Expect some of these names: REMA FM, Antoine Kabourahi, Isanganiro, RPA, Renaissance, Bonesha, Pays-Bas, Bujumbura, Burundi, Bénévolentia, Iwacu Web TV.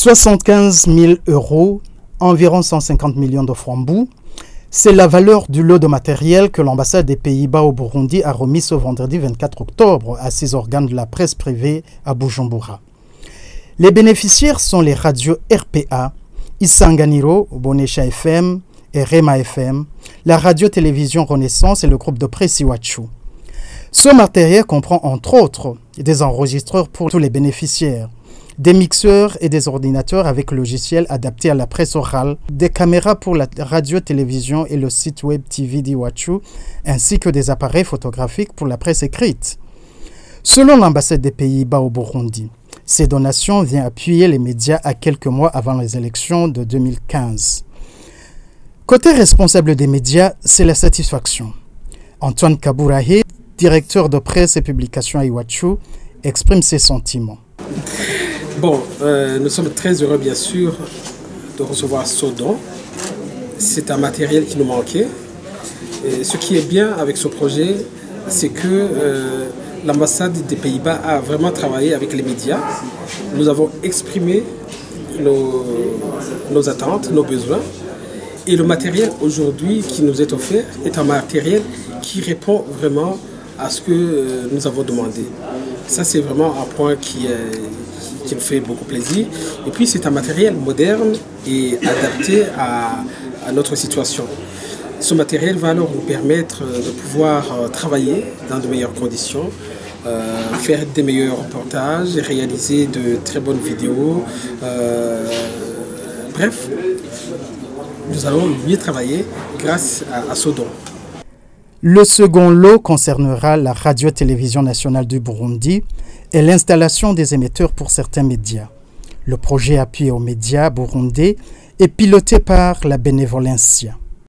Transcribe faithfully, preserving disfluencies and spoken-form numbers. soixante-quinze mille euros, environ cent cinquante millions de francs B U. C'est la valeur du lot de matériel que l'ambassade des Pays-Bas au Burundi a remis ce vendredi vingt-quatre octobre à ses organes de la presse privée à Bujumbura. Les bénéficiaires sont les radios R P A, Isanganiro, Bonesha F M et REMA F M, la radio-télévision Renaissance et le groupe de presse Iwacu. Ce matériel comprend entre autres des enregistreurs pour tous les bénéficiaires, des mixeurs et des ordinateurs avec logiciels adaptés à la presse orale, des caméras pour la radio-télévision et le site web T V d'Iwacu, ainsi que des appareils photographiques pour la presse écrite. Selon l'ambassade des Pays-Bas au Burundi, ces donations viennent appuyer les médias à quelques mois avant les élections de deux mille quinze. Côté responsable des médias, c'est la satisfaction. Antoine Kabourahi, directeur de presse et publication à Iwacu, exprime ses sentiments. Bon, euh, nous sommes très heureux, bien sûr, de recevoir ce don. C'est un matériel qui nous manquait. Et ce qui est bien avec ce projet, c'est que euh, l'ambassade des Pays-Bas a vraiment travaillé avec les médias. Nous avons exprimé nos, nos attentes, nos besoins. Et le matériel aujourd'hui qui nous est offert est un matériel qui répond vraiment à ce que euh, nous avons demandé. Ça, c'est vraiment un point qui est... Euh, qui nous fait beaucoup plaisir. Et puis c'est un matériel moderne et adapté à, à notre situation. Ce matériel va alors nous permettre de pouvoir travailler dans de meilleures conditions, euh, faire des meilleurs reportages, réaliser de très bonnes vidéos. Euh, bref, nous allons mieux travailler grâce à, à ce don. Le second lot concernera la radio-télévision nationale du Burundi et l'installation des émetteurs pour certains médias. Le projet appuyé aux médias burundais est piloté par la Bénévolentia.